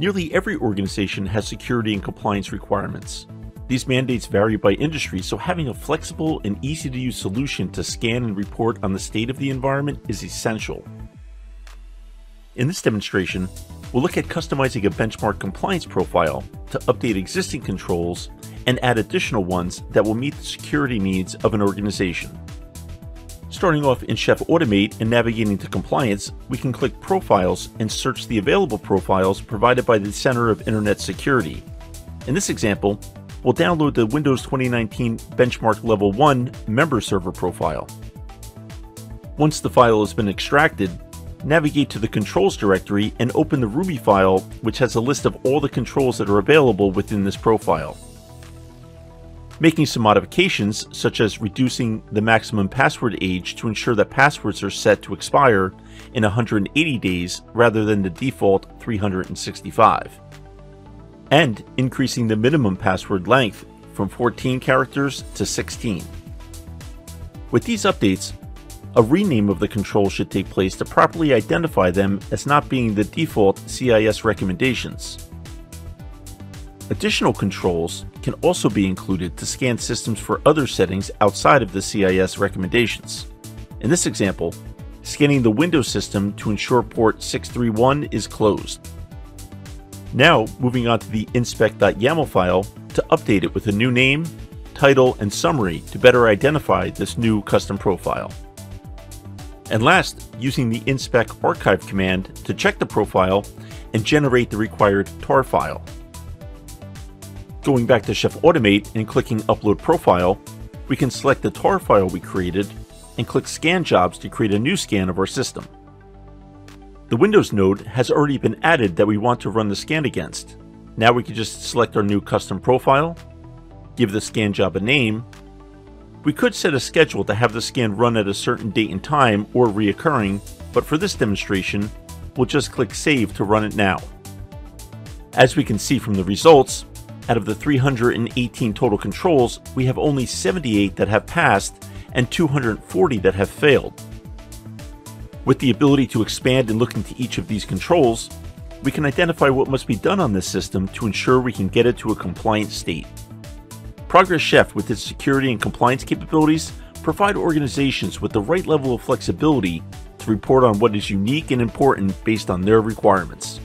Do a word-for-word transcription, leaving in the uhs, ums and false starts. Nearly every organization has security and compliance requirements. These mandates vary by industry, so having a flexible and easy-to-use solution to scan and report on the state of the environment is essential. In this demonstration, we'll look at customizing a benchmark compliance profile to update existing controls and add additional ones that will meet the security needs of an organization. Starting off in Chef Automate and navigating to Compliance, we can click Profiles and search the available profiles provided by the Center of Internet Security. In this example, we'll download the Windows twenty nineteen Benchmark Level one Member Server profile. Once the file has been extracted, navigate to the Controls directory and open the Ruby file, which has a list of all the controls that are available within this profile. Making some modifications, such as reducing the maximum password age to ensure that passwords are set to expire in one hundred eighty days rather than the default three hundred sixty-five. And increasing the minimum password length from fourteen characters to sixteen. With these updates, a rename of the control should take place to properly identify them as not being the default C I S recommendations. Additional controls can also be included to scan systems for other settings outside of the C I S recommendations. In this example, scanning the Windows system to ensure port six three one is closed. Now, moving on to the inspec dot yaml file to update it with a new name, title, and summary to better identify this new custom profile. And last, using the inspec archive command to check the profile and generate the required tar file. Going back to Chef Automate and clicking Upload Profile, we can select the tar file we created and click Scan Jobs to create a new scan of our system. The Windows node has already been added that we want to run the scan against. Now we can just select our new custom profile, give the scan job a name. We could set a schedule to have the scan run at a certain date and time or reoccurring, but for this demonstration, we'll just click Save to run it now. As we can see from the results, out of the three hundred eighteen total controls, we have only seventy-eight that have passed and two hundred forty that have failed. With the ability to expand and look into each of these controls, we can identify what must be done on this system to ensure we can get it to a compliant state. Progress Chef, with its security and compliance capabilities, provide organizations with the right level of flexibility to report on what is unique and important based on their requirements.